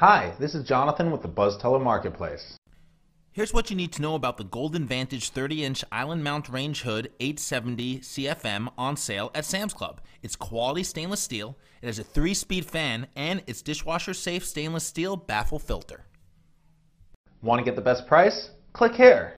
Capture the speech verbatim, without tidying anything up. Hi, this is Jonathan with the Buzzteller Marketplace. Here's what you need to know about the Golden Vantage thirty inch Island Mount Range Hood eight seventy C F M on sale at Sam's Club. It's quality stainless steel, it has a three speed fan, and it's dishwasher safe stainless steel baffle filter. Want to get the best price? Click here.